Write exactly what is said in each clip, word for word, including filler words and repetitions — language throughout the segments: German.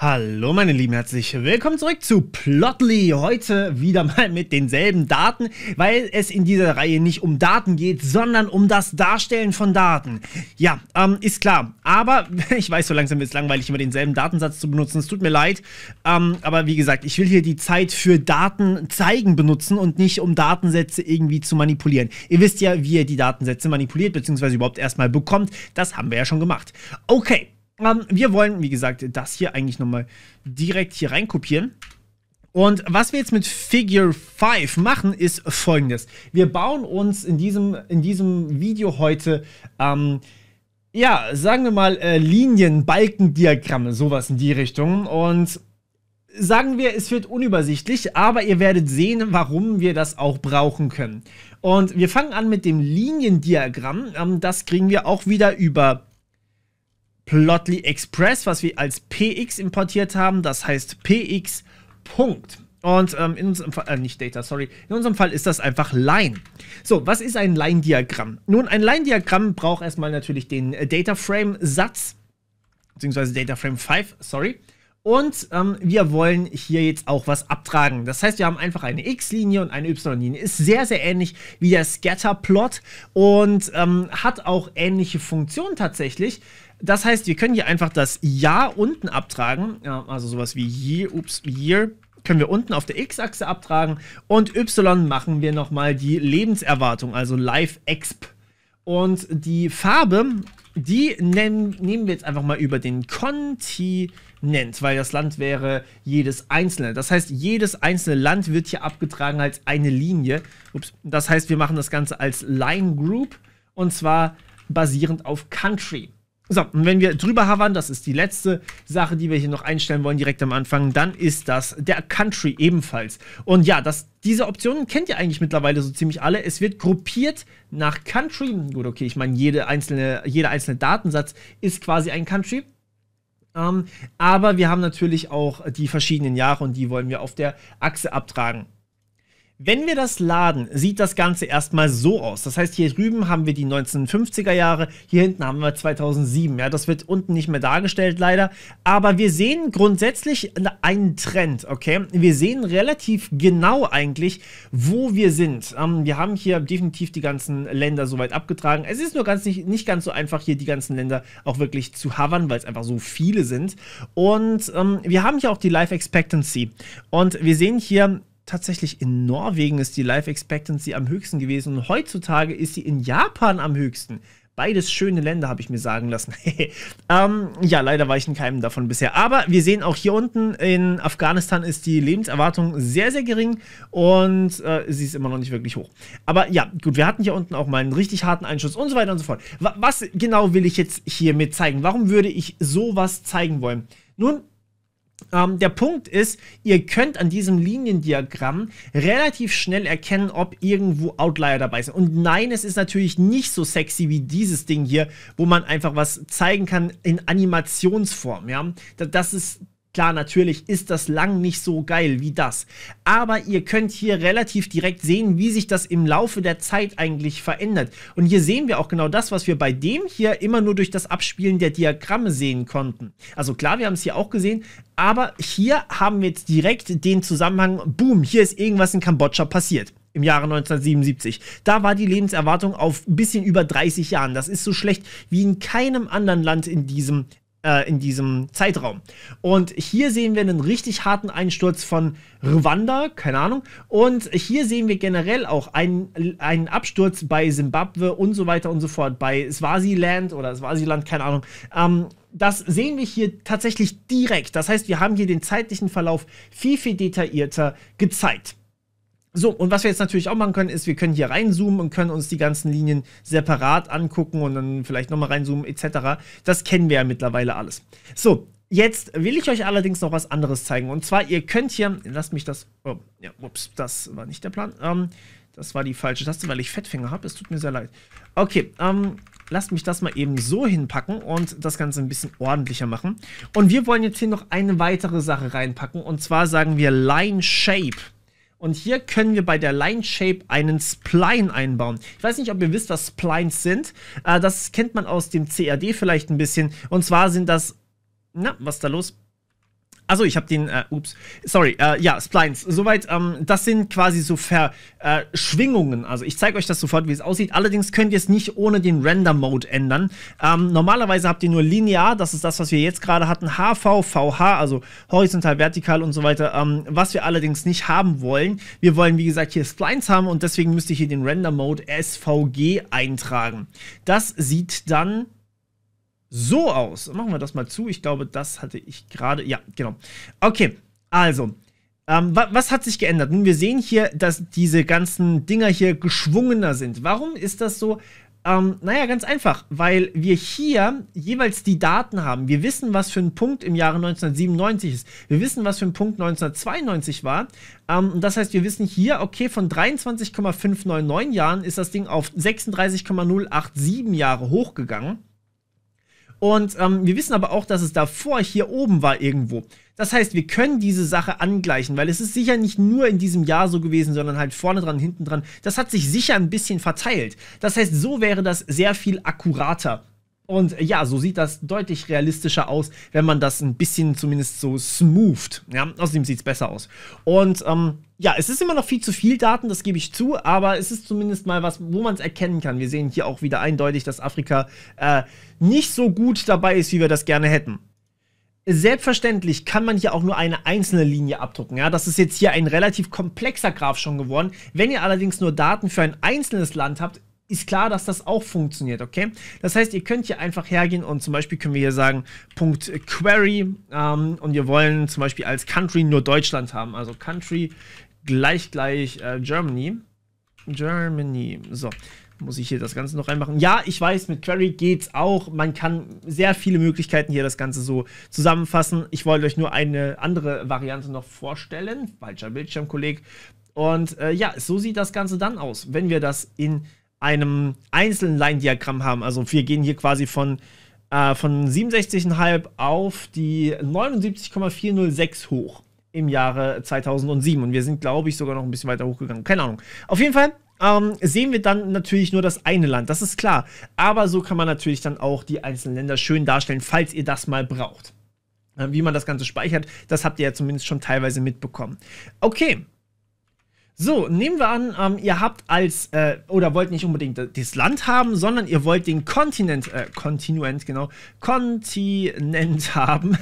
Hallo meine Lieben, herzlich willkommen zurück zu Plotly. Heute wieder mal mit denselben Daten, weil es in dieser Reihe nicht um Daten geht, sondern um das Darstellen von Daten. Ja, ähm, ist klar, aber ich weiß, so langsam wird es langweilig, immer denselben Datensatz zu benutzen, es tut mir leid. Ähm, aber wie gesagt, ich will hier die Zeit für Daten zeigen benutzen und nicht um Datensätze irgendwie zu manipulieren. Ihr wisst ja, wie ihr die Datensätze manipuliert bzw. überhaupt erstmal bekommt, das haben wir ja schon gemacht. Okay. Um, wir wollen, wie gesagt, das hier eigentlich nochmal direkt hier reinkopieren. Und was wir jetzt mit Figure fünf machen, ist Folgendes. Wir bauen uns in diesem, in diesem Video heute, ähm, ja, sagen wir mal, äh, Linien, Balkendiagramme, sowas in die Richtung. Und sagen wir, es wird unübersichtlich, aber ihr werdet sehen, warum wir das auch brauchen können. Und wir fangen an mit dem Liniendiagramm. Ähm, das kriegen wir auch wieder über Plotly Express, was wir als P X importiert haben, das heißt P X. Punkt. Und ähm, in unserem Fall, äh, nicht Data, sorry, in unserem Fall ist das einfach Line. So, was ist ein Line-Diagramm? Nun, ein Line-Diagramm braucht erstmal natürlich den äh, DataFrame-Satz, beziehungsweise DataFrame fünf, sorry. Und ähm, wir wollen hier jetzt auch was abtragen. Das heißt, wir haben einfach eine X-Linie und eine Y-Linie. Ist sehr, sehr ähnlich wie der Scatterplot und ähm, hat auch ähnliche Funktionen tatsächlich. Das heißt, wir können hier einfach das Jahr unten abtragen, ja, also sowas wie Year, ups, Year können wir unten auf der X-Achse abtragen und Y machen wir nochmal die Lebenserwartung, also Life Exp. Und die Farbe, die nehmen, nehmen wir jetzt einfach mal über den Kontinent, weil das Land wäre jedes einzelne. Das heißt, jedes einzelne Land wird hier abgetragen als eine Linie. Ups, das heißt, wir machen das Ganze als Line Group und zwar basierend auf Country. So, und wenn wir drüber hovern, das ist die letzte Sache, die wir hier noch einstellen wollen, direkt am Anfang, dann ist das der Country ebenfalls. Und ja, das, diese Optionen kennt ihr eigentlich mittlerweile so ziemlich alle. Es wird gruppiert nach Country. Gut, okay, ich meine, jede einzelne, jeder einzelne Datensatz ist quasi ein Country. Ähm, aber wir haben natürlich auch die verschiedenen Jahre und die wollen wir auf der Achse abtragen. Wenn wir das laden, sieht das Ganze erstmal so aus. Das heißt, hier drüben haben wir die neunzehnhundertfünfziger Jahre, hier hinten haben wir zweitausendsieben. Ja, das wird unten nicht mehr dargestellt, leider. Aber wir sehen grundsätzlich einen Trend, okay? Wir sehen relativ genau eigentlich, wo wir sind. Ähm, wir haben hier definitiv die ganzen Länder soweit abgetragen. Es ist nur ganz nicht, nicht ganz so einfach, hier die ganzen Länder auch wirklich zu hovern, weil es einfach so viele sind. Und ähm, wir haben hier auch die Life Expectancy. Und wir sehen hier... Tatsächlich in Norwegen ist die Life Expectancy am höchsten gewesen und heutzutage ist sie in Japan am höchsten. Beides schöne Länder, habe ich mir sagen lassen. ähm, ja, leider war ich in keinem davon bisher. Aber wir sehen auch hier unten, in Afghanistan ist die Lebenserwartung sehr, sehr gering und äh, sie ist immer noch nicht wirklich hoch. Aber ja, gut, wir hatten hier unten auch mal einen richtig harten Einschuss und so weiter und so fort. Was genau will ich jetzt hiermit zeigen? Warum würde ich sowas zeigen wollen? Nun, Ähm, der Punkt ist, ihr könnt an diesem Liniendiagramm relativ schnell erkennen, ob irgendwo Outlier dabei sind. Und nein, es ist natürlich nicht so sexy wie dieses Ding hier, wo man einfach was zeigen kann in Animationsform. Ja? Das ist... Klar, natürlich ist das lang nicht so geil wie das, aber ihr könnt hier relativ direkt sehen, wie sich das im Laufe der Zeit eigentlich verändert. Und hier sehen wir auch genau das, was wir bei dem hier immer nur durch das Abspielen der Diagramme sehen konnten. Also klar, wir haben es hier auch gesehen, aber hier haben wir jetzt direkt den Zusammenhang, boom, hier ist irgendwas in Kambodscha passiert. Im Jahre neunzehnhundertsiebenundsiebzig. Da war die Lebenserwartung auf ein bisschen über dreißig Jahren. Das ist so schlecht wie in keinem anderen Land in diesem in diesem Zeitraum. Und hier sehen wir einen richtig harten Einsturz von Ruanda, keine Ahnung. Und hier sehen wir generell auch einen, einen Absturz bei Simbabwe und so weiter und so fort, bei Swasiland oder Swasiland, keine Ahnung. Ähm, das sehen wir hier tatsächlich direkt. Das heißt, wir haben hier den zeitlichen Verlauf viel, viel detaillierter gezeigt. So, und was wir jetzt natürlich auch machen können, ist, wir können hier reinzoomen und können uns die ganzen Linien separat angucken und dann vielleicht nochmal reinzoomen et cetera. Das kennen wir ja mittlerweile alles. So, jetzt will ich euch allerdings noch was anderes zeigen. Und zwar, ihr könnt hier, lasst mich das, oh, ja, ups, das war nicht der Plan. Ähm, das war die falsche Taste, weil ich Fettfinger habe. Es tut mir sehr leid. Okay, ähm, lasst mich das mal eben so hinpacken und das Ganze ein bisschen ordentlicher machen. Und wir wollen jetzt hier noch eine weitere Sache reinpacken. Und zwar sagen wir Line Shape. Und hier können wir bei der Line Shape einen Spline einbauen. Ich weiß nicht, ob ihr wisst, was Splines sind. Äh, das kennt man aus dem C A D vielleicht ein bisschen. Und zwar sind das... Na, was ist da los? Also ich habe den, äh, ups, sorry, äh, ja, Splines. Soweit, ähm, das sind quasi so Verschwingungen. Also ich zeige euch das sofort, wie es aussieht. Allerdings könnt ihr es nicht ohne den Render-Mode ändern. Ähm, normalerweise habt ihr nur linear, das ist das, was wir jetzt gerade hatten, H V, V H, also horizontal, vertikal und so weiter. Ähm, was wir allerdings nicht haben wollen. Wir wollen, wie gesagt, hier Splines haben und deswegen müsst ihr hier den Render-Mode S V G eintragen. Das sieht dann so aus. Machen wir das mal zu. Ich glaube, das hatte ich gerade. Ja, genau. Okay, also, ähm, wa was hat sich geändert? Nun, wir sehen hier, dass diese ganzen Dinger hier geschwungener sind. Warum ist das so? Ähm, naja, ganz einfach, weil wir hier jeweils die Daten haben. Wir wissen, was für ein Punkt im Jahre neunzehnhundertsiebenundneunzig ist. Wir wissen, was für ein Punkt neunzehnhundertzweiundneunzig war. Ähm, das heißt, wir wissen hier, okay, von dreiundzwanzig Komma fünfhundertneunundneunzig Jahren ist das Ding auf sechsunddreißig Komma null acht sieben Jahre hochgegangen. Und ähm, wir wissen aber auch, dass es davor hier oben war irgendwo. Das heißt, wir können diese Sache angleichen, weil es ist sicher nicht nur in diesem Jahr so gewesen, sondern halt vorne dran, hinten dran. Das hat sich sicher ein bisschen verteilt. Das heißt, so wäre das sehr viel akkurater. Und äh, ja, so sieht das deutlich realistischer aus, wenn man das ein bisschen zumindest so smoothed. Ja, außerdem sieht es besser aus. Und ähm, ja, es ist immer noch viel zu viel Daten, das gebe ich zu, aber es ist zumindest mal was, wo man es erkennen kann. Wir sehen hier auch wieder eindeutig, dass Afrika äh, nicht so gut dabei ist, wie wir das gerne hätten. Selbstverständlich kann man hier auch nur eine einzelne Linie abdrucken. Ja, das ist jetzt hier ein relativ komplexer Graph schon geworden. Wenn ihr allerdings nur Daten für ein einzelnes Land habt, ist klar, dass das auch funktioniert, okay? Das heißt, ihr könnt hier einfach hergehen und zum Beispiel können wir hier sagen, Punkt Query ähm, und wir wollen zum Beispiel als Country nur Deutschland haben. Also Country gleich gleich äh, Germany. Germany. So, muss ich hier das Ganze noch reinmachen. Ja, ich weiß, mit Query geht's auch. Man kann sehr viele Möglichkeiten hier das Ganze so zusammenfassen. Ich wollte euch nur eine andere Variante noch vorstellen. Falscher Bildschirmkolleg. Und äh, ja, so sieht das Ganze dann aus, wenn wir das in einem einzelnen Line-Diagramm haben. Also wir gehen hier quasi von, äh, von siebenundsechzig Komma fünf auf die neunundsiebzig Komma vierhundertsechs hoch im Jahre zweitausendsieben. Und wir sind, glaube ich, sogar noch ein bisschen weiter hochgegangen. Keine Ahnung. Auf jeden Fall ähm, sehen wir dann natürlich nur das eine Land. Das ist klar. Aber so kann man natürlich dann auch die einzelnen Länder schön darstellen, falls ihr das mal braucht. Äh, wie man das Ganze speichert, das habt ihr ja zumindest schon teilweise mitbekommen. Okay. So, nehmen wir an, ähm, ihr habt als, äh, oder wollt nicht unbedingt das Land haben, sondern ihr wollt den Kontinent, äh, Kontinuent, genau, Kontinent haben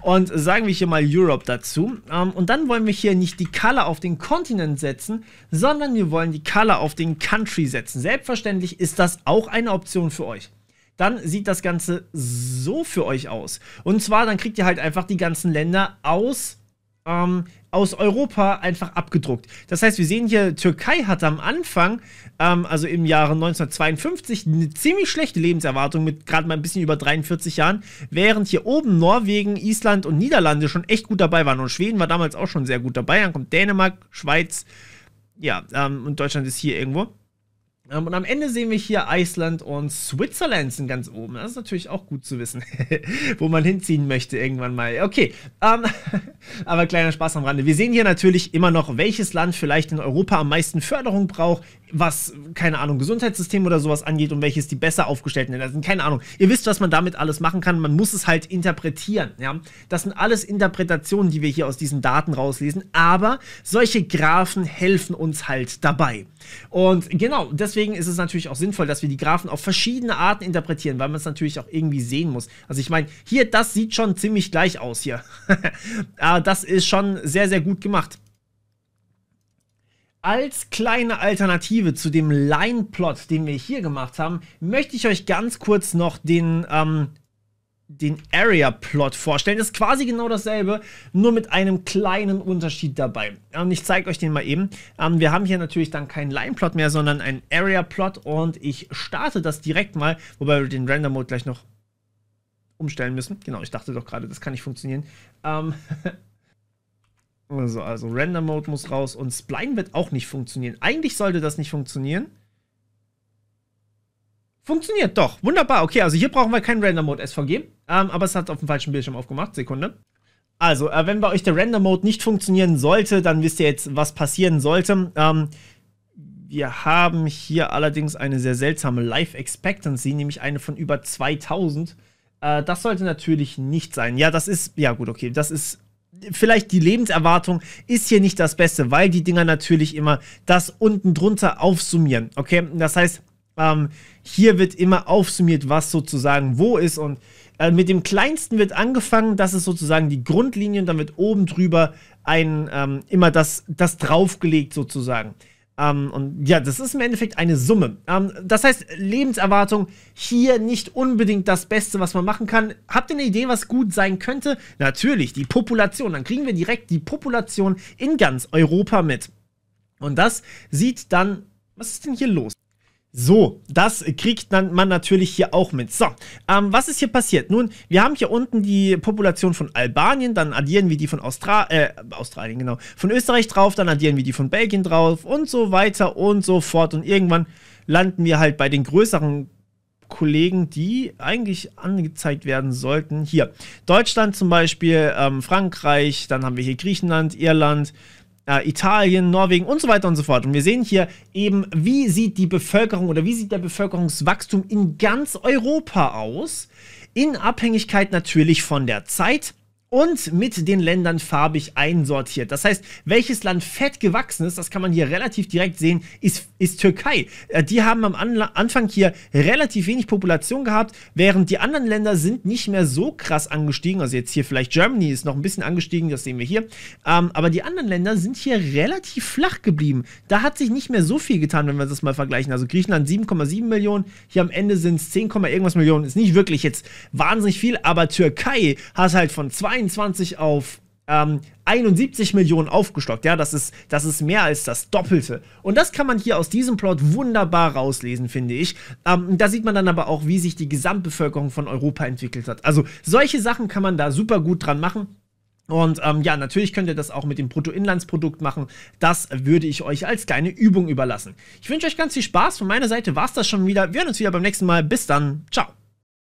und sagen wir hier mal Europe dazu. Ähm, und dann wollen wir hier nicht die Color auf den Kontinent setzen, sondern wir wollen die Color auf den Country setzen. Selbstverständlich ist das auch eine Option für euch. Dann sieht das Ganze so für euch aus. Und zwar, dann kriegt ihr halt einfach die ganzen Länder aus, ähm, aus Europa einfach abgedruckt. Das heißt, wir sehen hier, Türkei hatte am Anfang, ähm, also im Jahre neunzehnhundertzweiundfünfzig, eine ziemlich schlechte Lebenserwartung mit gerade mal ein bisschen über dreiundvierzig Jahren, während hier oben Norwegen, Island und Niederlande schon echt gut dabei waren. Und Schweden war damals auch schon sehr gut dabei. Dann kommt Dänemark, Schweiz, ja, ähm, und Deutschland ist hier irgendwo. Und am Ende sehen wir hier Island und Switzerland sind ganz oben. Das ist natürlich auch gut zu wissen, wo man hinziehen möchte irgendwann mal. Okay, ähm, aber kleiner Spaß am Rande. Wir sehen hier natürlich immer noch, welches Land vielleicht in Europa am meisten Förderung braucht, was, keine Ahnung, Gesundheitssystem oder sowas angeht und welches die besser aufgestellten Länder sind. Keine Ahnung. Ihr wisst, was man damit alles machen kann. Man muss es halt interpretieren. Ja? Das sind alles Interpretationen, die wir hier aus diesen Daten rauslesen. Aber solche Graphen helfen uns halt dabei. Und genau, deswegen Deswegen ist es natürlich auch sinnvoll, dass wir die Graphen auf verschiedene Arten interpretieren, weil man es natürlich auch irgendwie sehen muss. Also ich meine, hier, das sieht schon ziemlich gleich aus hier. Das ist schon sehr, sehr gut gemacht. Als kleine Alternative zu dem Line-Plot, den wir hier gemacht haben, möchte ich euch ganz kurz noch den ähm, den Area-Plot vorstellen. Das ist quasi genau dasselbe, nur mit einem kleinen Unterschied dabei. Und ich zeige euch den mal eben. Ähm, wir haben hier natürlich dann keinen Line-Plot mehr, sondern einen Area-Plot und ich starte das direkt mal, wobei wir den Render-Mode gleich noch umstellen müssen. Genau, ich dachte doch gerade, das kann nicht funktionieren. Ähm also, also Render-Mode muss raus und Spline wird auch nicht funktionieren. Eigentlich sollte das nicht funktionieren. Funktioniert doch. Wunderbar. Okay, also hier brauchen wir keinen Render-Mode S V G. Ähm, aber es hat auf dem falschen Bildschirm aufgemacht. Sekunde. Also, äh, wenn bei euch der Render-Mode nicht funktionieren sollte, dann wisst ihr jetzt, was passieren sollte. Ähm, wir haben hier allerdings eine sehr seltsame Life Expectancy, nämlich eine von über zweitausend. Äh, das sollte natürlich nicht sein. Ja, das ist... Ja, gut, okay. Das ist vielleicht die Lebenserwartung ist hier nicht das Beste, weil die Dinger natürlich immer das unten drunter aufsummieren. Okay, das heißt, ähm, hier wird immer aufsummiert, was sozusagen wo ist, und äh, mit dem kleinsten wird angefangen, das ist sozusagen die Grundlinie, und dann wird oben drüber ein, ähm, immer das, das draufgelegt sozusagen. Ähm, und ja, das ist im Endeffekt eine Summe. Ähm, das heißt, Lebenserwartung hier nicht unbedingt das Beste, was man machen kann. Habt ihr eine Idee, was gut sein könnte? Natürlich, die Population. Dann kriegen wir direkt die Population in ganz Europa mit. Und das sieht dann... Was ist denn hier los? So, das kriegt dann man natürlich hier auch mit. So, ähm, was ist hier passiert? Nun, wir haben hier unten die Population von Albanien, dann addieren wir die von Austra äh, Australien, genau, von Österreich drauf, dann addieren wir die von Belgien drauf und so weiter und so fort. Und irgendwann landen wir halt bei den größeren Kollegen, die eigentlich angezeigt werden sollten. Hier, Deutschland zum Beispiel, ähm, Frankreich, dann haben wir hier Griechenland, Irland, Italien, Norwegen und so weiter und so fort. Und wir sehen hier eben, wie sieht die Bevölkerung oder wie sieht der Bevölkerungswachstum in ganz Europa aus, in Abhängigkeit natürlich von der Zeit und mit den Ländern farbig einsortiert. Das heißt, welches Land fett gewachsen ist, das kann man hier relativ direkt sehen, ist, ist Türkei. Die haben am Anla- Anfang hier relativ wenig Population gehabt, während die anderen Länder sind nicht mehr so krass angestiegen. Also jetzt hier vielleicht Germany ist noch ein bisschen angestiegen, das sehen wir hier. Ähm, aber die anderen Länder sind hier relativ flach geblieben. Da hat sich nicht mehr so viel getan, wenn wir das mal vergleichen. Also Griechenland sieben Komma sieben Millionen, hier am Ende sind es zehn, irgendwas Millionen. Ist nicht wirklich jetzt wahnsinnig viel, aber Türkei hat halt von zwei einundzwanzig auf ähm, einundsiebzig Millionen aufgestockt. Ja, das ist, das ist mehr als das Doppelte. Und das kann man hier aus diesem Plot wunderbar rauslesen, finde ich. Ähm, da sieht man dann aber auch, wie sich die Gesamtbevölkerung von Europa entwickelt hat. Also solche Sachen kann man da super gut dran machen. Und ähm, ja, natürlich könnt ihr das auch mit dem Bruttoinlandsprodukt machen. Das würde ich euch als kleine Übung überlassen. Ich wünsche euch ganz viel Spaß. Von meiner Seite war es das schon wieder. Wir hören uns wieder beim nächsten Mal. Bis dann. Ciao.